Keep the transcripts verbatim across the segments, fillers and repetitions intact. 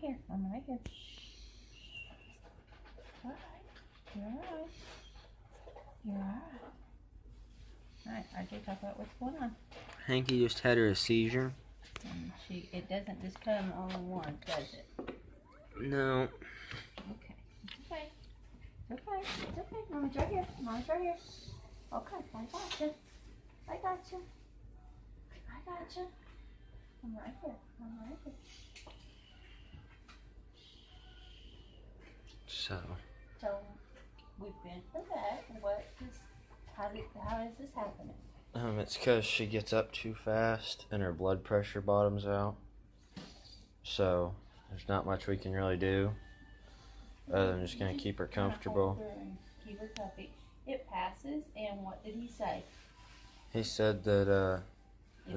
here. I'm right here. All right. You're all right. You're all right. All right, R J, talk about what's going on. Hanky just had her a seizure. And she, it doesn't just come all in one, does it? No. Okay. It's okay. It's okay. It's okay. Mom's right here. Mom's right here. Okay. I got you. I got you. I got you. I'm right here. I'm right here. So. So we've been through that. What is? How did? How is this happening? Um, it's because she gets up too fast and her blood pressure bottoms out. So there's not much we can really do. Other than just gonna keep her comfortable. Keep her comfy. It passes. And what did he say? He said that. Uh,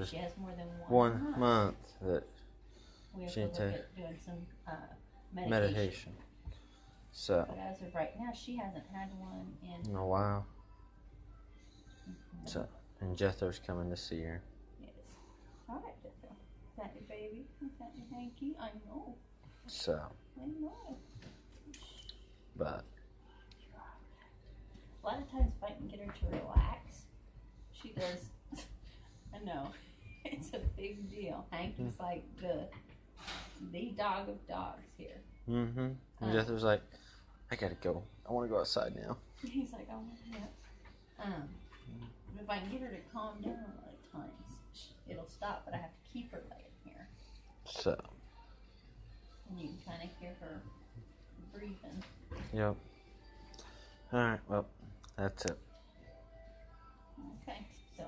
If she has more than one, one month, month that we have to look at doing some uh, medication. medication. So, but as of right now, she hasn't had one in, in a while. Mm-hmm. So, and Jethro's coming to see her. Yes. All right, Jethro. Is that your baby? Is that your Hanky? I know. So. I know. But. A lot of times, if I can get her to relax, she does. I know. It's a big deal. Hank is mm-hmm. like the the dog of dogs here. Mm-hmm. And um, Jethro's like, I gotta go. I want to go outside now. He's like, I want to go. Um, if I can get her to calm down a lot of times, it'll stop, but I have to keep her laying here. So. And you can kind of hear her breathing. Yep. All right, well, that's it. Okay, so.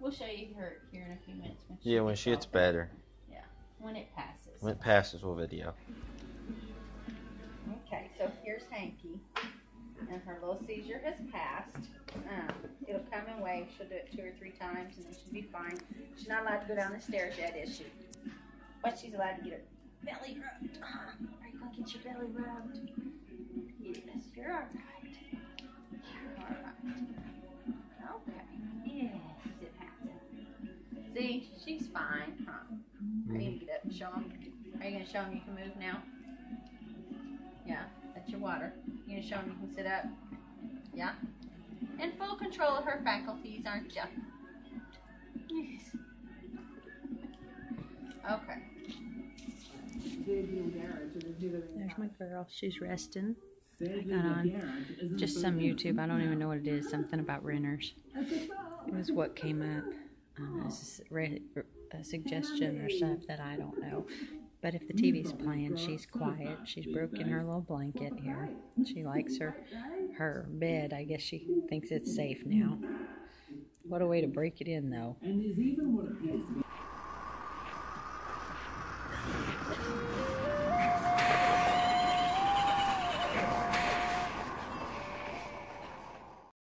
We'll show you her here in a few minutes. When she yeah, when she gets better. Yeah, when it passes. When it passes, we'll video. Okay, so here's Hanky. And her little seizure has passed. Um, it'll come and wave. She'll do it two or three times, and then she'll be fine. She's not allowed to go down the stairs yet, is she? But she's allowed to get her belly rubbed. Are you going to get your belly rubbed? Yes, you're all right. You're all right. Okay. See, she's fine, huh? Are you going to get up and show them? Are you going to show them you can move now? Yeah, that's your water. You're going to show them you can sit up? Yeah? In full control of her faculties, aren't you? Yes. Okay. There's my girl. She's resting. I got on just some YouTube. I don't even know what it is. Something about renters. It was what came up. Um, a, a suggestion or something that I don't know. But if the T V's playing, she's quiet. She's broken her little blanket here. She likes her her bed. I guess she thinks it's safe now. What a way to break it in, though.